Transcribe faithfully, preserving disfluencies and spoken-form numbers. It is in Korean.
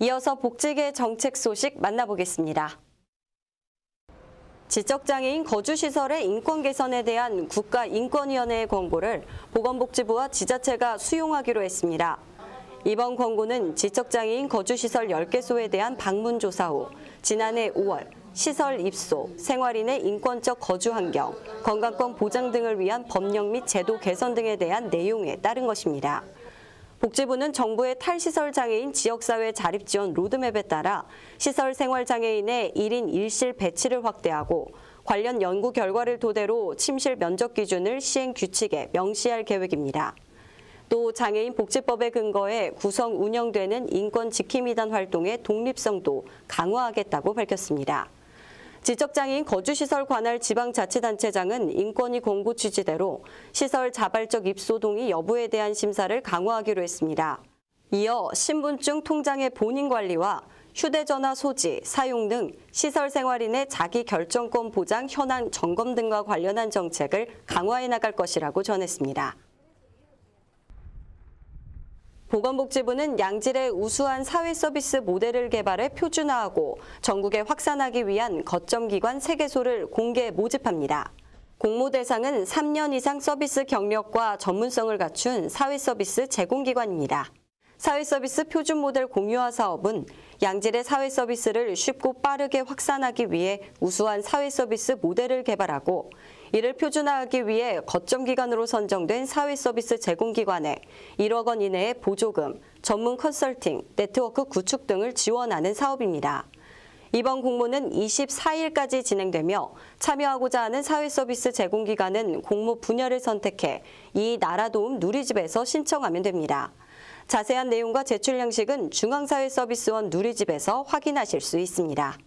이어서 복지계 정책 소식 만나보겠습니다. 지적장애인 거주시설의 인권 개선에 대한 국가인권위원회의 권고를 보건복지부와 지자체가 수용하기로 했습니다. 이번 권고는 지적장애인 거주시설 열 개소에 대한 방문조사 후 지난해 오월 시설 입소, 생활인의 인권적 거주환경, 건강권 보장 등을 위한 법령 및 제도 개선 등에 대한 내용에 따른 것입니다. 복지부는 정부의 탈시설 장애인 지역사회 자립지원 로드맵에 따라 시설 생활 장애인의 일 인 일 실 배치를 확대하고 관련 연구 결과를 토대로 침실 면적 기준을 시행 규칙에 명시할 계획입니다. 또 장애인 복지법에 근거해 구성 운영되는 인권 지킴이단 활동의 독립성도 강화하겠다고 밝혔습니다. 지적장애인 거주시설 관할 지방자치단체장은 인권위 공고 취지대로 시설 자발적 입소 동의 여부에 대한 심사를 강화하기로 했습니다. 이어 신분증 통장의 본인 관리와 휴대전화 소지, 사용 등 시설 생활인의 자기 결정권 보장 현황 점검 등과 관련한 정책을 강화해 나갈 것이라고 전했습니다. 보건복지부는 양질의 우수한 사회서비스 모델을 개발해 표준화하고 전국에 확산하기 위한 거점기관 세 개소를 공개 모집합니다. 공모 대상은 삼 년 이상 서비스 경력과 전문성을 갖춘 사회서비스 제공기관입니다. 사회서비스 표준 모델 공유화 사업은 양질의 사회서비스를 쉽고 빠르게 확산하기 위해 우수한 사회서비스 모델을 개발하고 이를 표준화하기 위해 거점기관으로 선정된 사회서비스 제공기관에 일억 원 이내의 보조금, 전문 컨설팅, 네트워크 구축 등을 지원하는 사업입니다. 이번 공모는 이십사 일까지 진행되며 참여하고자 하는 사회서비스 제공기관은 공모 분야를 선택해 이 나라 도움 누리집에서 신청하면 됩니다. 자세한 내용과 제출 양식은 중앙사회서비스원 누리집에서 확인하실 수 있습니다.